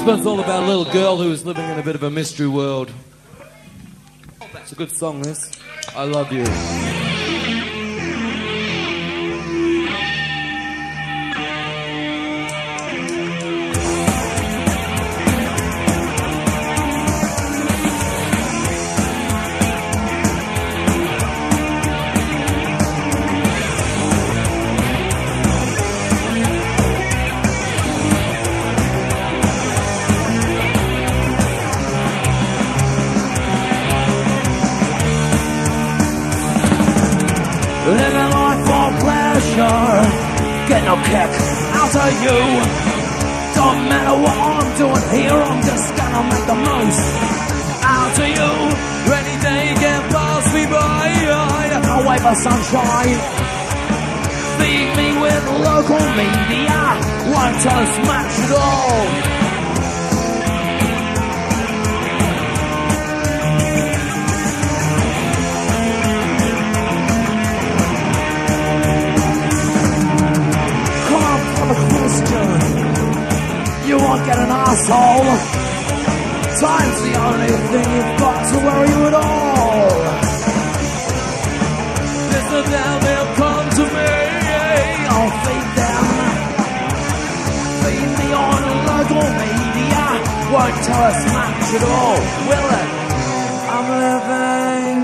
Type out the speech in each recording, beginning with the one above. This one's all about a little girl who is living in a bit of a mystery world. It's a good song, this. I Love You. Living life for pleasure, get no kick out of you. Don't matter what I'm doing here, I'm just gonna make the most out of you. Any day can pass me by, a wave of sunshine. Feed me with local media, won't us much at all. You won't get an asshole. Time's the only thing you've got to worry at all. Listen down, they'll come to me. I'll feed them. Feed me on local media. Won't tell us much at all, will it? I'm living.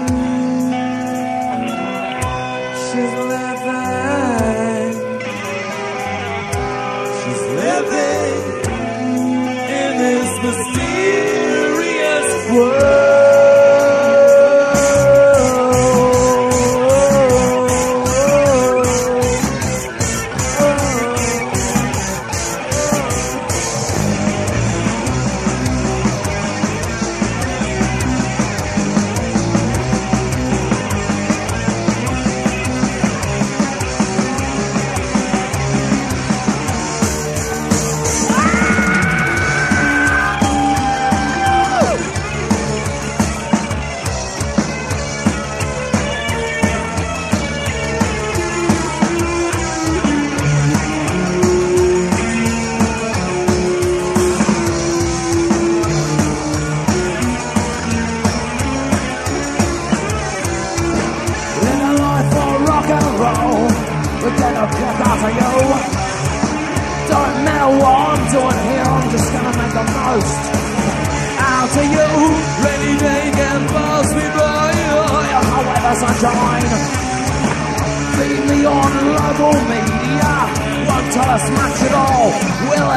She's living. She's living. Mysterious world. Sunshine. Feed me on local media, won't tell us much at all, will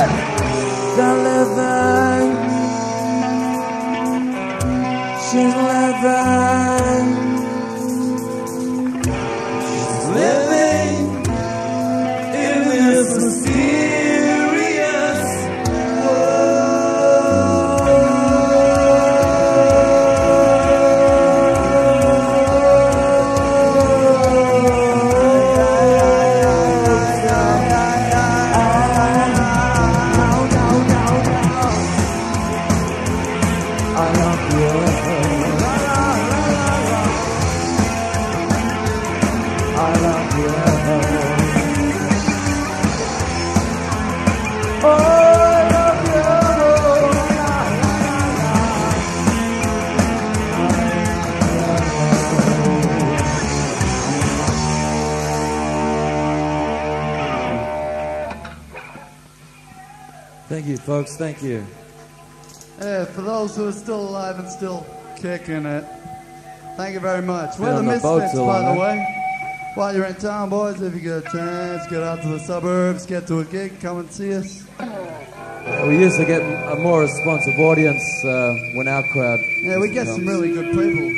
it? They're living. She's living. She's living in this mysterious world. Thank you, folks. Thank you. Yeah, for those who are still alive and still kicking it, thank you very much. We're the Misfits, by the way. While you're in town, boys, if you get a chance, get out to the suburbs, get to a gig, come and see us. We used to get a more responsive audience when our crowd... Yeah, we get some really good people.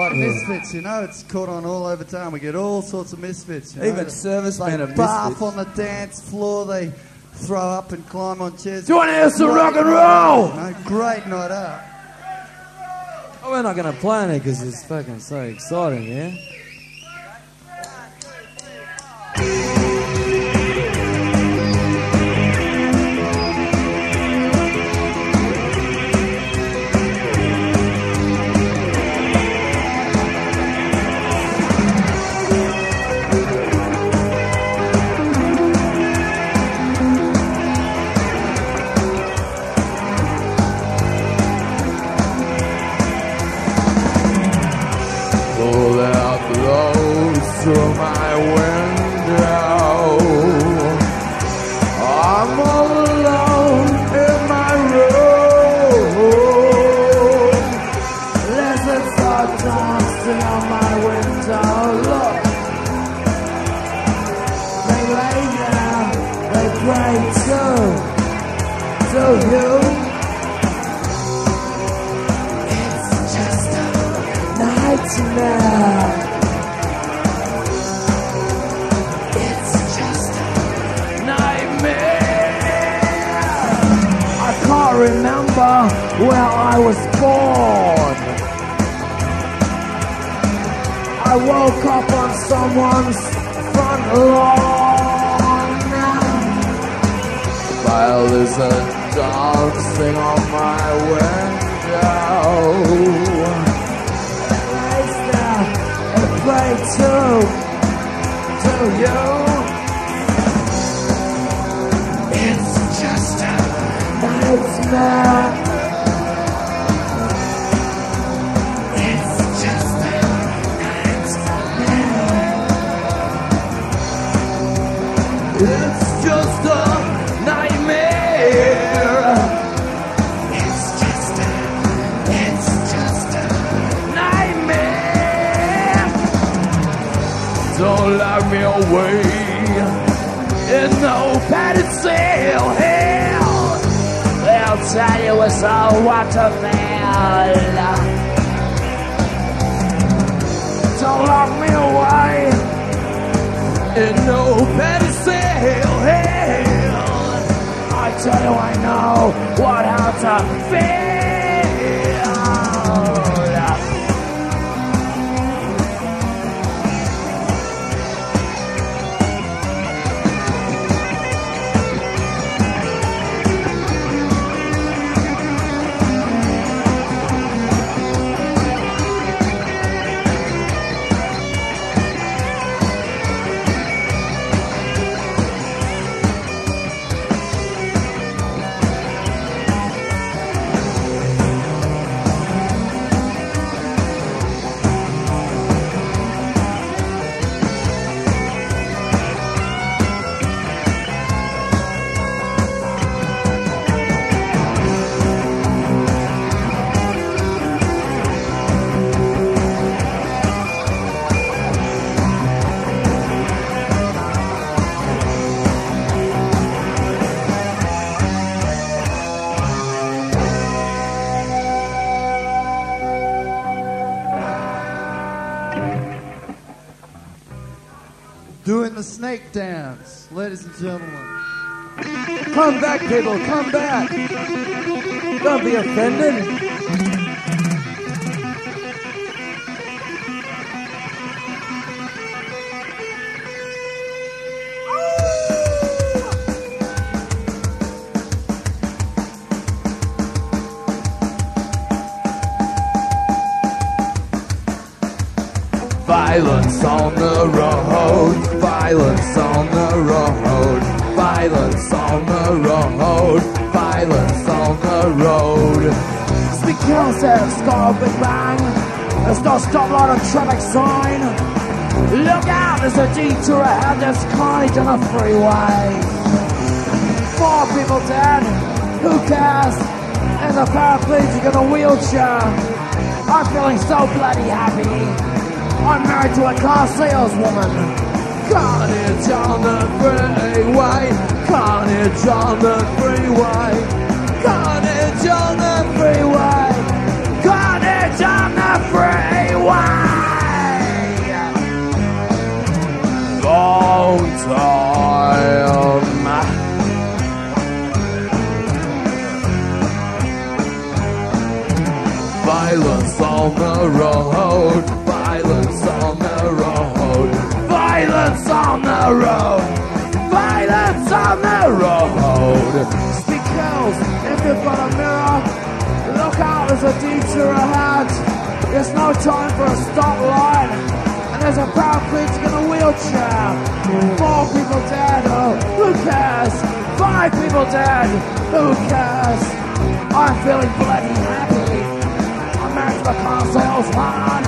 Like Misfits, you know, it's caught on all over town. We get all sorts of Misfits. You know? Even servicemen of Misfits. They barf on the dance floor, they... throw up and climb on chairs. Do you want to hear some rock and roll? No, great night out. Oh, we're not going to play any because it's fucking so exciting, yeah? right now, but right so you. It's just a nightmare. It's just a nightmare. I can't remember where I was born. I woke up on someone's front lawn. Violas and dogs sing on my window. A place now, a place to you. It's just a nightmare. It's just a nightmare. It's just a nightmare. Don't lock me away in no padded cell. Hell, they'll tell you it's all waterfowl. Don't lock me away in no padded cell. I tell you I know what how to feel. Doing the snake dance, ladies and gentlemen. Come back, people, come back. Don't be offended. Violence on the road. Violence on the road, violence on the road, violence on the road. Speak yourself, score big bang. There's no stop light on traffic sign. Look out, there's a detour ahead, there's carnage on the freeway. 4 people dead, who cares? There's a paraplegic in a wheelchair. I'm feeling so bloody happy. I'm married to a car saleswoman. Carnage on the freeway, carnage on the freeway, carnage on the freeway, carnage on the freeway. Long time. Violence on the road, violence on the road. Violence on the road, violence on the road. Speak out if you've got a mirror. Look out, there's a detour ahead. There's no time for a stop line. And there's a paraplegic in a wheelchair. 4 people dead, oh, who cares? 5 people dead, who cares? I'm feeling bloody happy. I'm married to a car salesman.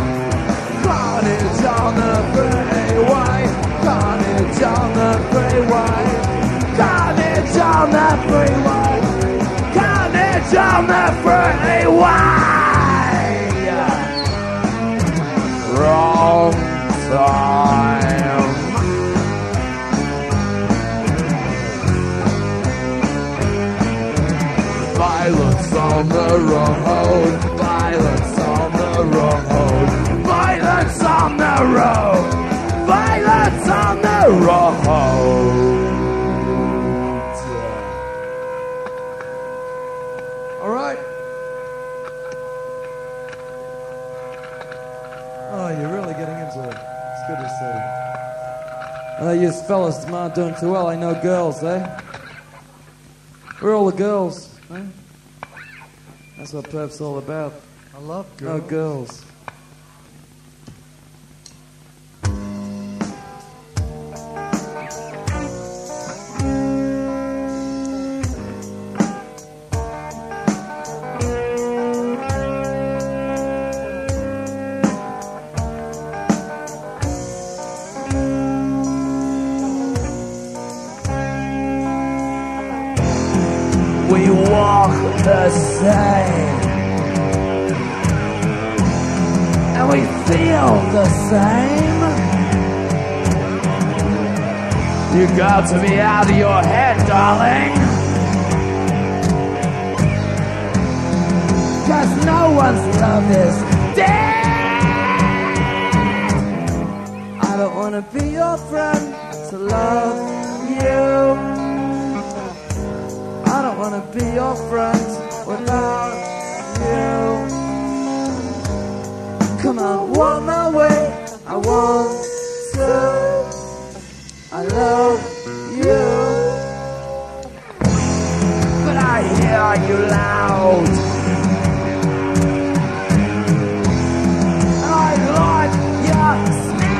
Carnage on the freeway, carnage on the freeway, carnage on the freeway, carnage on the freeway. Wrong time. on the road, violence on the road, violence on the road, violence on the road. All right. Oh, you're really getting into it. It's good to see. You fellas aren't doing too well. I know girls, eh? Where are all the girls, man? That's what Perv's all about. I love girls. No girls. We walk the same, and we feel the same. You got to be out of your head, darling, 'cause no one's love is dead. I don't wanna be your friend to love you. I don't wanna be your friend without you. Come on, walk my way. I want to. I love you, but I hear you loud, and I like your smell.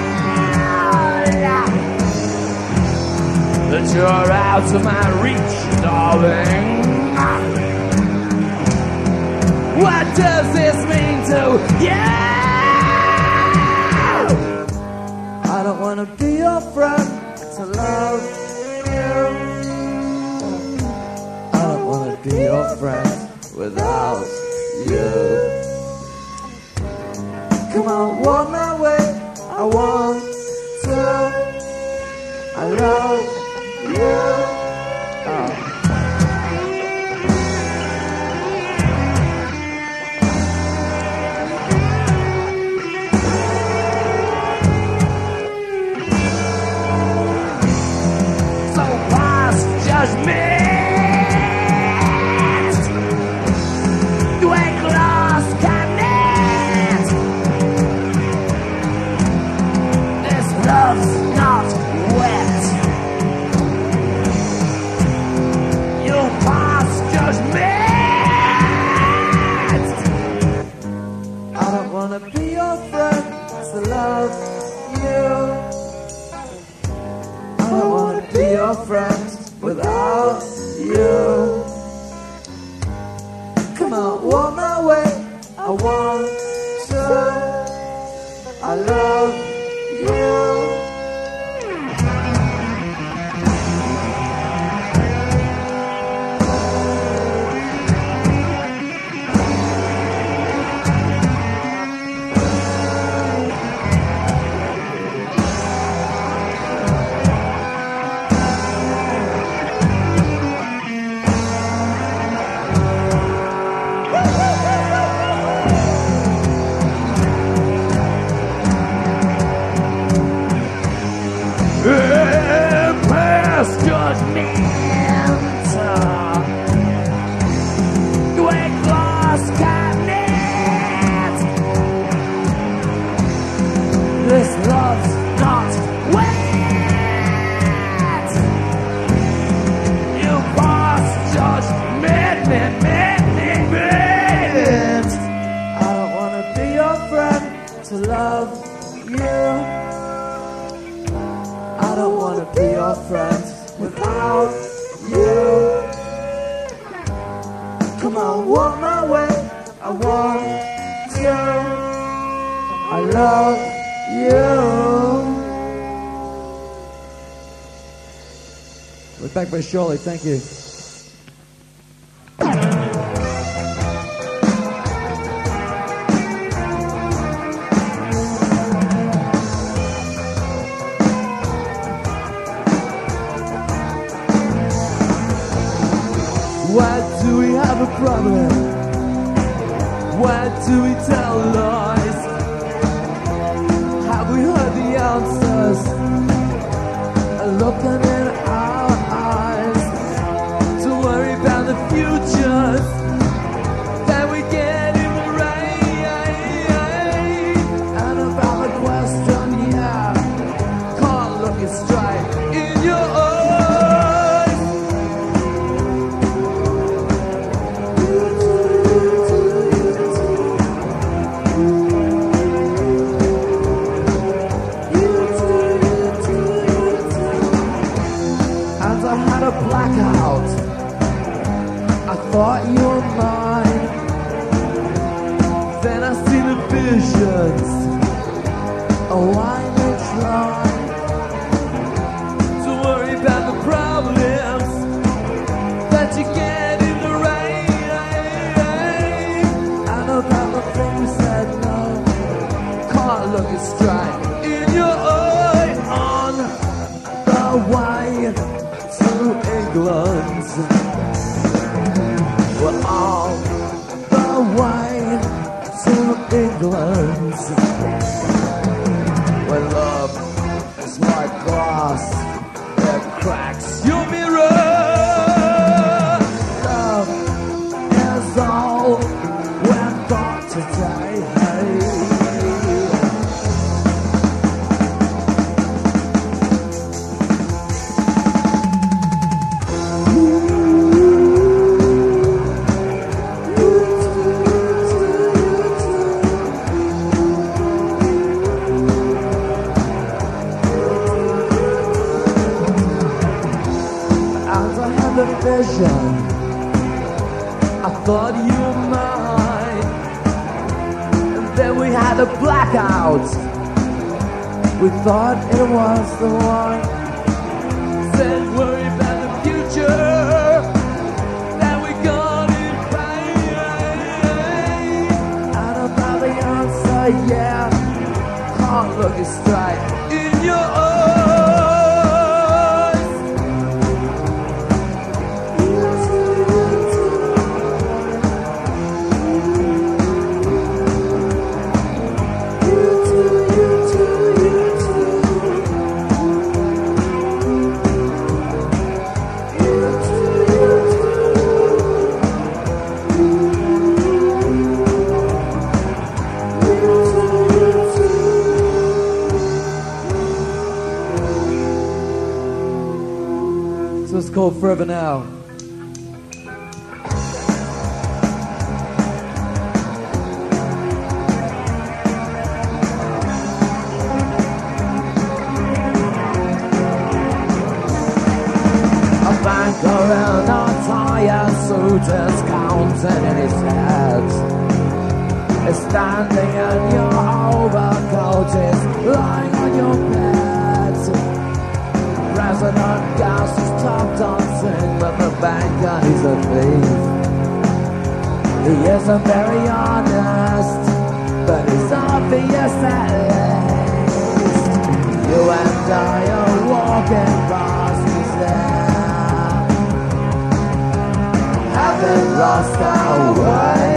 That you're out of my reach, darling. What does this mean to you? I don't wanna be your friend to love you. I don't wanna be your friend without you. Come on, walk my way. I want to. I love you. Friends without you. Come on, walk my way. I want to. I love you. Back by Shirley, thank you. Why do we have a problem? Why do we tell lies? Have we heard the answers? A look in our eyes. Don't worry about the future. Blackout. I thought you were mine. Then I see the visions. Oh, why no try? Don't worry about the problems that you get in the rain. I know about the things that no can't look it straight in your eye on the way. England, we're all the way to England, where love is like glass that cracks your mirror. Love is all we've got today. Vision. I thought you were mine, and then we had a blackout. We thought it was the one. Said worry about the future that we got in vain. I don't know the answer, yeah. Can't look it straight in your eyes. So it's called Forever Now. A banker in a tire suit is counting in his head. He's standing in your overcoat, he's lying on your bed. President Gas is top dancing with the banker, he's a thief. He isn't very honest, but he's obvious at least. You and I are walking past his there. Haven't lost our way.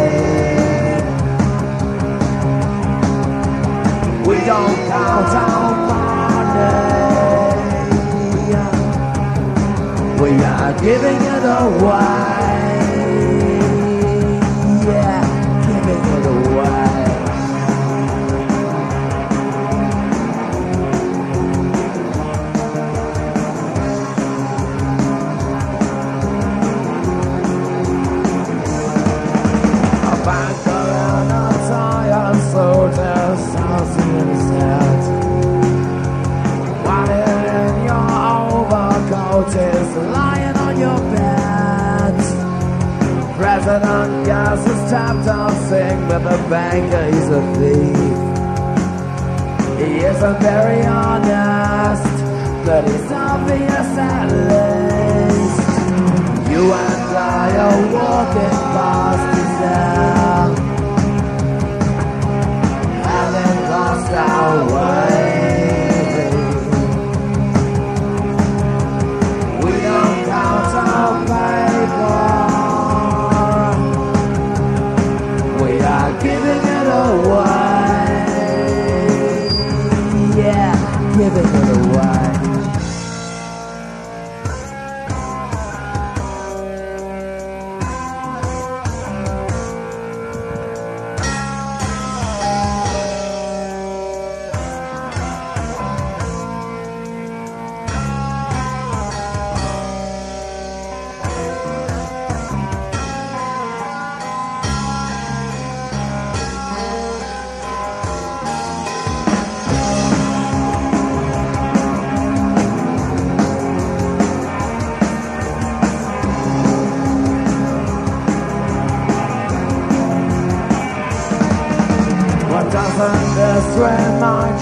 We don't count our money. We are giving it away. Yeah, giving it away. A banker in a tire suit is tossing in his head. While in your overcoat is President Gas is tap dancing with the banker, he's a thief. He isn't very honest, but he's obvious at least. You and I are walking past his now, having lost our way. We don't count our paper.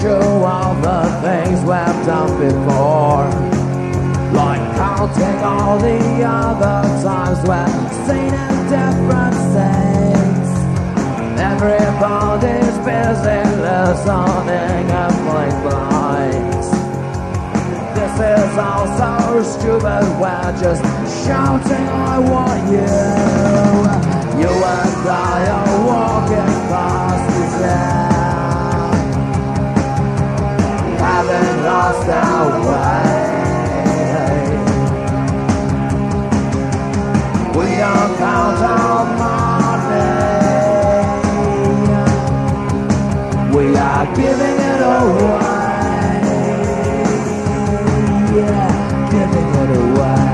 showed you all the things we've done before, like counting all the other times we've seen in different states. Everybody's busy listening and blink lights. This is all so stupid, we're just shouting I want you. You and I are walking past the dead, haven't lost our way. We don't count our money, we are giving it away. Yeah, giving it away.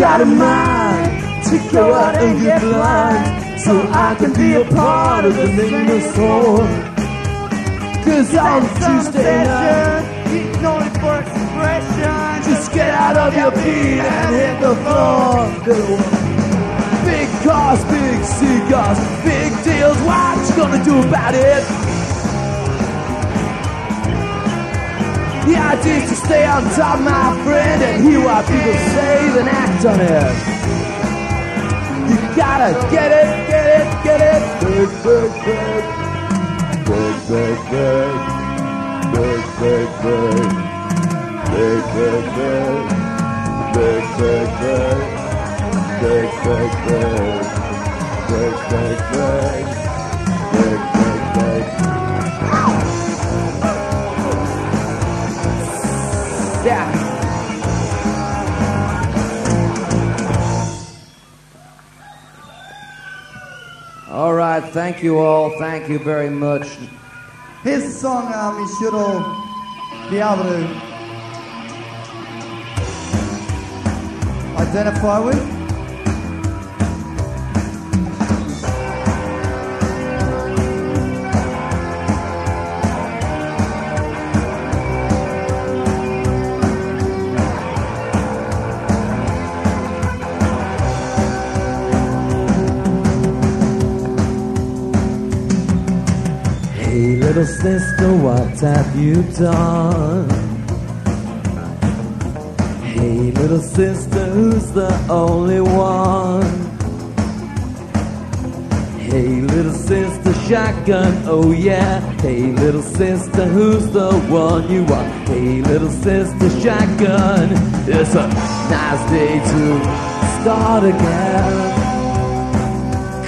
Got a mind to go out and get blind, so I can be a part of the nameless soul. Cause on Tuesday night, it's known for expression. Just get out of your feet and hit the floor. Big cars, big cigars, big deals, what you gonna do about it? The idea is to stay on top, my friend, and hear what people say, then act on it. You gotta get it, get it, get it. Big, big, big. Big, big, big. Big, big, big. Big, big, big. Big, big, big. Big, big, big. Big, big, big. Big, big, big. Big, big, big. live. Thank you all. Thank you very much. His song, Mi Sciuro Diavolo, identify with. Little sister, what have you done? Hey, little sister, who's the only one? Hey, little sister, shotgun, oh yeah. Hey, little sister, who's the one you are? Hey, little sister, shotgun, it's a nice day to start again.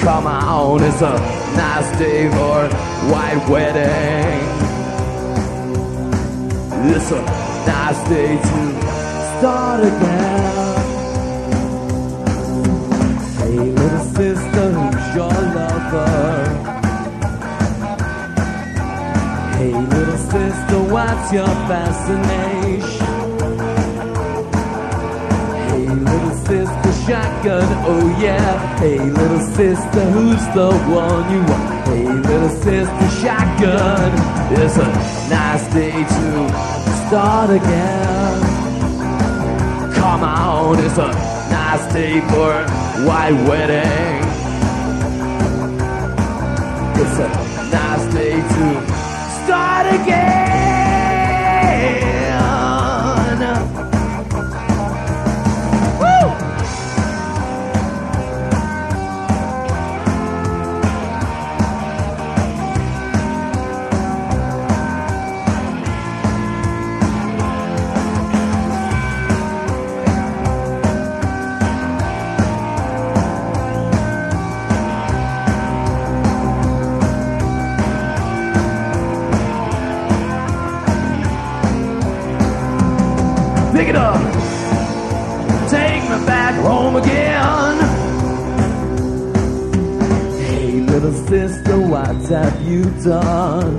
Come on, it's a nice day for white wedding. It's a nice day to start again. Hey little sister, who's your lover? Hey little sister, what's your fascination? Hey little sister, shotgun, oh yeah. Hey little sister, who's the one you want? Hey little sister, shotgun, it's a nice day to start again. Come on, it's a nice day for a white wedding. It's a nice day to start again. Sister, what have you done?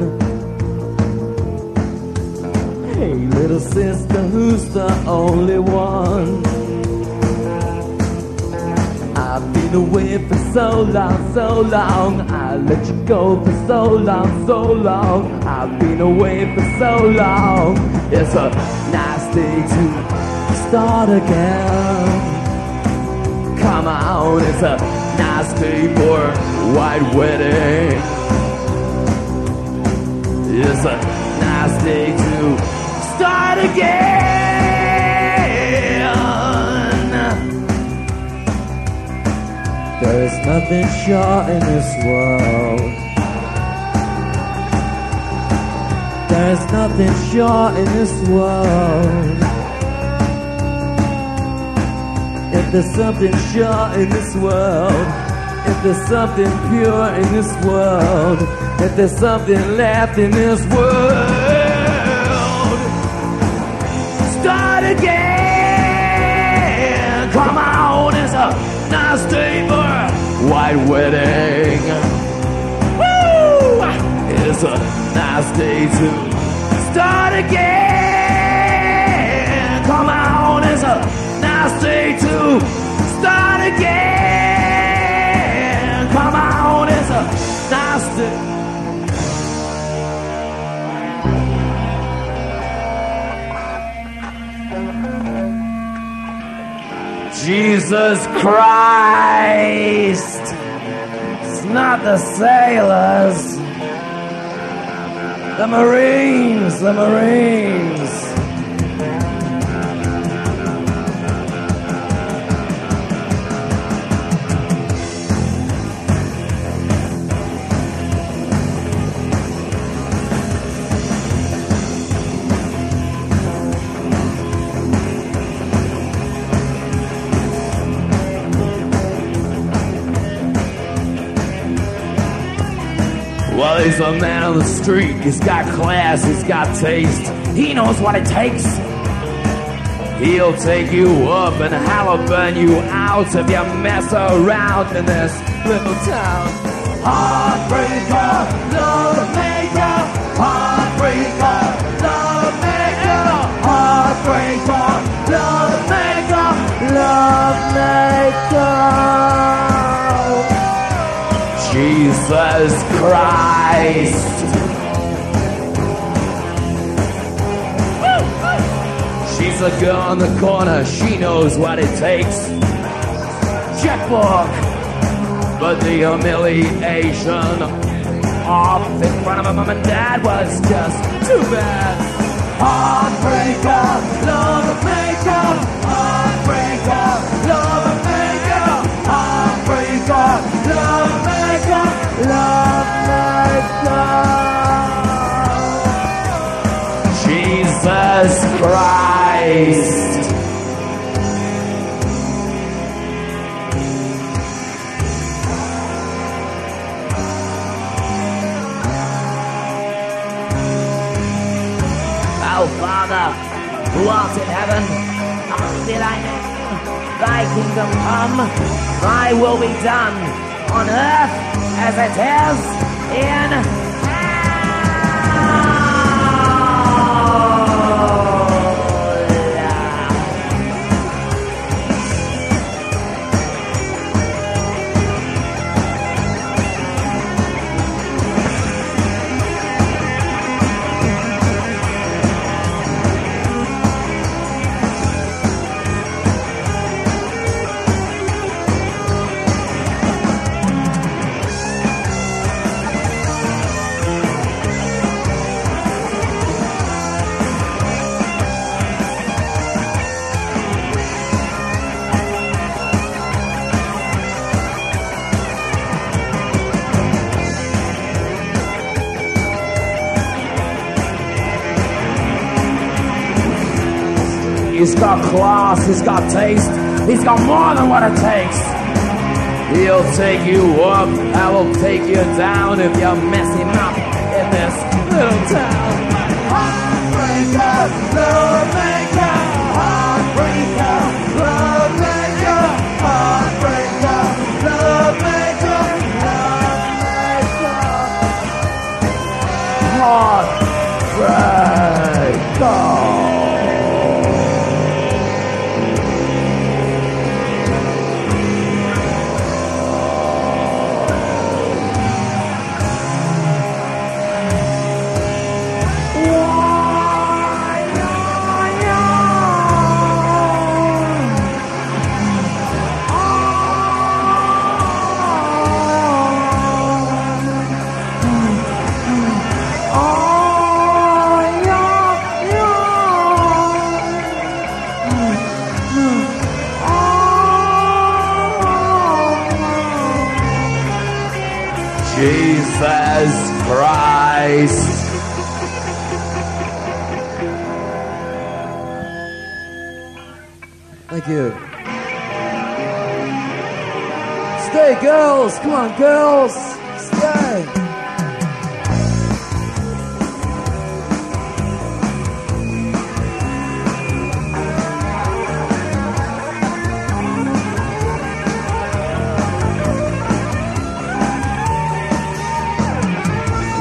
Hey little sister, who's the only one? I've been away for so long, so long. I let you go for so long, so long. I've been away for so long. It's a nice day to start again. Come on, it's a nice day for a white wedding. It's a nice day to start again. There's nothing sure in this world. There's nothing sure in this world. If there's something sure in this world, if there's something pure in this world, if there's something left in this world, start again. Come on, it's a nice day for a white wedding. Woo! It's a nice day to start again. Come on, it's a nice day to start again. Come on, it's a nice day. Jesus Christ, it's not the sailors, the Marines, the Marines. He's a man on the street, he's got class, he's got taste. He knows what it takes. He'll take you up and holler, burn you out if you mess around in this little town. Jesus Christ, she's the girl in the corner, she knows what it takes. Checkbook, but the humiliation off in front of her mom and dad was just too bad. Heartbreaker, love maker, heartbreaker, love maker, heartbreaker, love maker. Love myself, Jesus Christ. Our Father, who art in heaven, hallowed be thy name. Thy kingdom come, thy will be done on earth as it is in He's got class, he's got taste, he's got more than what it takes. He'll take you up, I will take you down if you mess him up in this little town. Heartbreaker, love maker, heartbreaker, love maker, heartbreaker, love maker, love maker, heartbreaker. Jesus Christ. Thank you. Stay, girls. Come on, girls. Stay.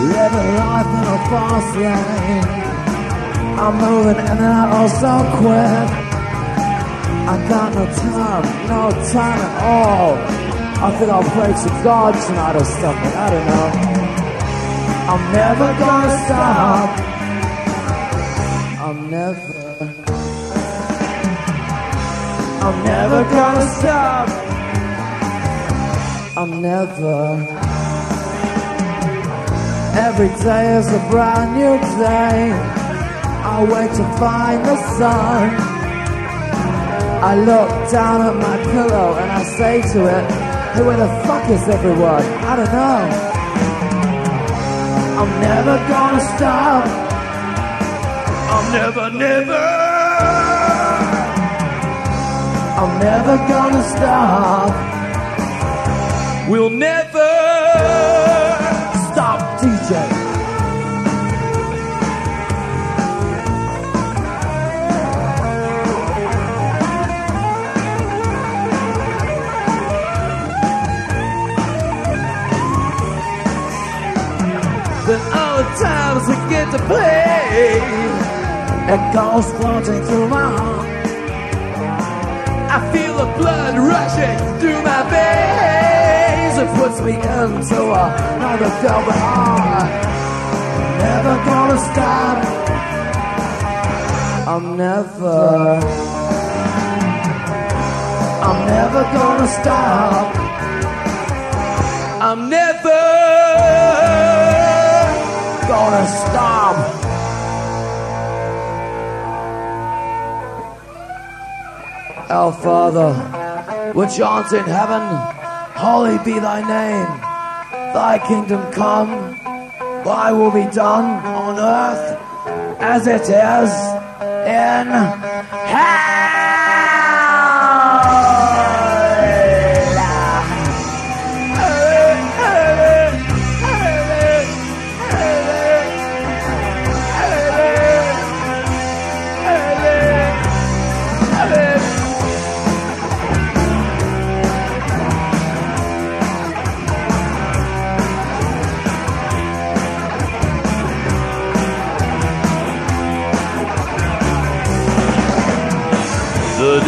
Living life in a fast lane, I'm moving and then I also quit. I got no time at all. I think I'll pray to God tonight or something, I don't know. I'm never gonna stop. I'm never gonna stop. Every day is a brand new day. I wait to find the sun. I look down at my pillow and I say to it, hey, where the fuck is everyone? I don't know. I'm never gonna stop. I'm never. I'm never gonna stop. We'll never. DJ. times we get to play. It goes flooding through my heart. I feel the blood rushing through my veins. It puts me into another velvet heart. I'm never gonna stop. I'm never gonna stop. I'm never gonna stop. Our Father, which art in heaven, hallowed be thy name. Thy kingdom come, thy will be done on earth as it is in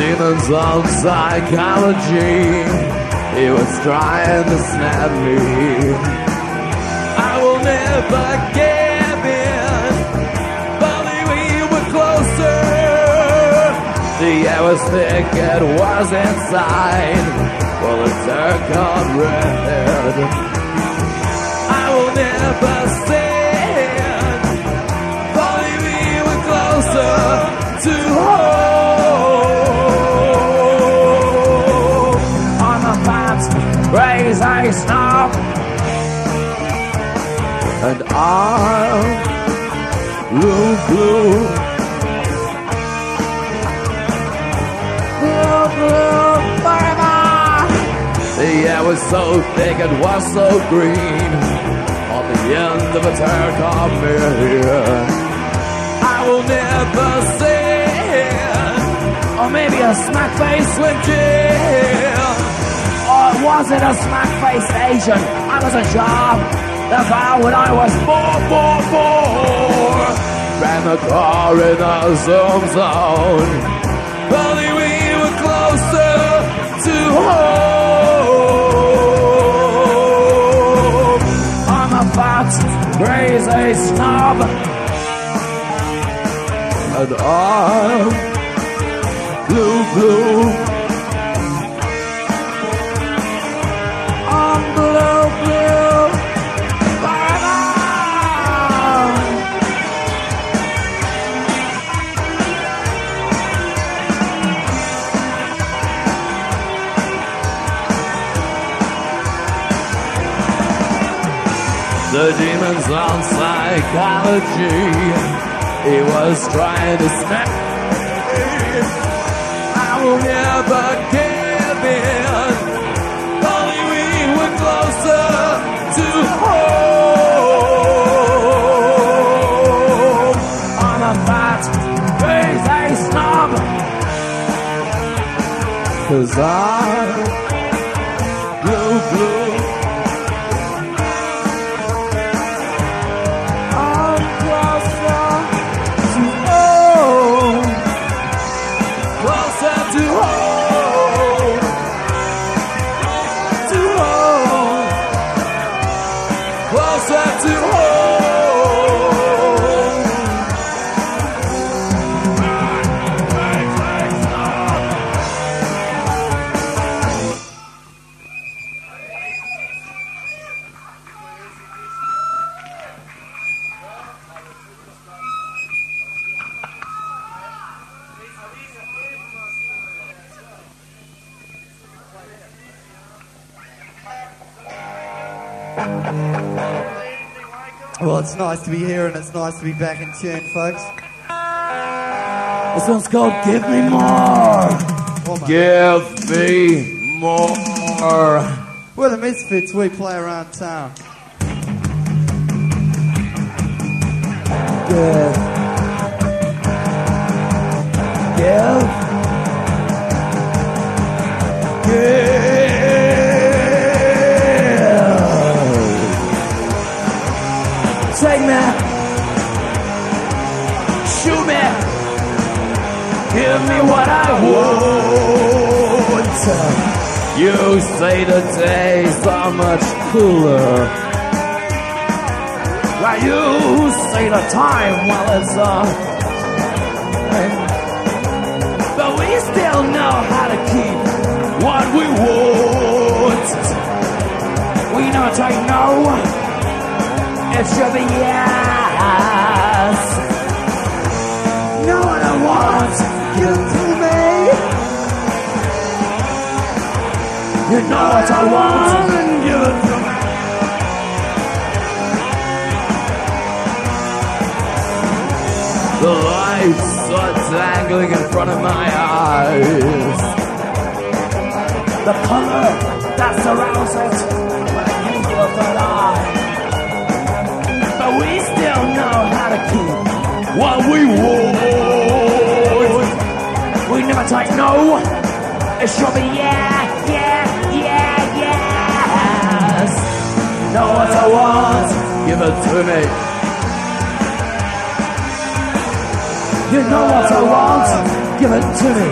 demons of psychology. He was trying to snap me. I will never give in. Only we were closer. The air was thick, it was inside. Well, it turned on red. I will never sin. Only we were closer to home. Raise I stop, and I'm blue forever. The air was so thick and was so green. On the end of a terracotta mirror, I will never sin. Or maybe a smack face with gin. Wasn't a smack-faced Asian, I was a job. The vow when I was born. Ran the car in a zoom zone. Only we were closer to home. I'm a fat, crazy snob, and I'm blue. The demons on psychology. He was trying to snap me. I will never give in. Only we were closer to home. On a fat, crazy snob, 'cause I'm blue. Well, it's nice to be here and it's nice to be back in tune, folks. This one's called Give Me More. Oh, give me more. We're the Misfits, we play around town. Give. Take me better. You say the days are much cooler. Like you say the time, well, it's right. But we still know how to keep what we want. We don't take no, it should be yes. No one I want you to me. You know what I want and give it to me. The lights are dangling in front of my eyes. The color that surrounds it, but I can't give up a lie. But we still know how to keep what we want. We never take no, it should be yeah, yeah, yeah, yes. Know what I want, give it to me. You know what I want, give it to me.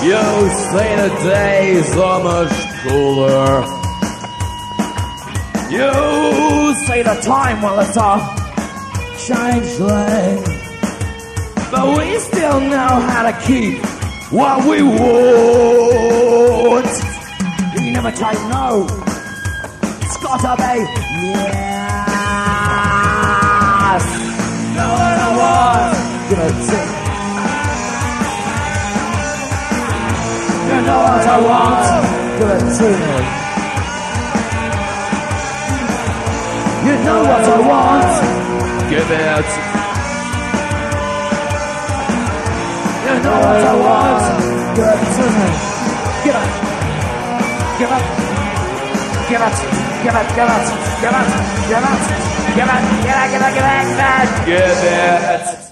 You say the days are much cooler. You say the time, well, it's all changeling. But we still know how to keep what we want. You never take no, it's gotta be yes. No one I want, give it to me. You know what I want, give it to me. You know what I want, give it. You know what I want, give it to me. Give it, give it, give it, give it, give it, give it, give it, give it, give it, give it, give it, give it.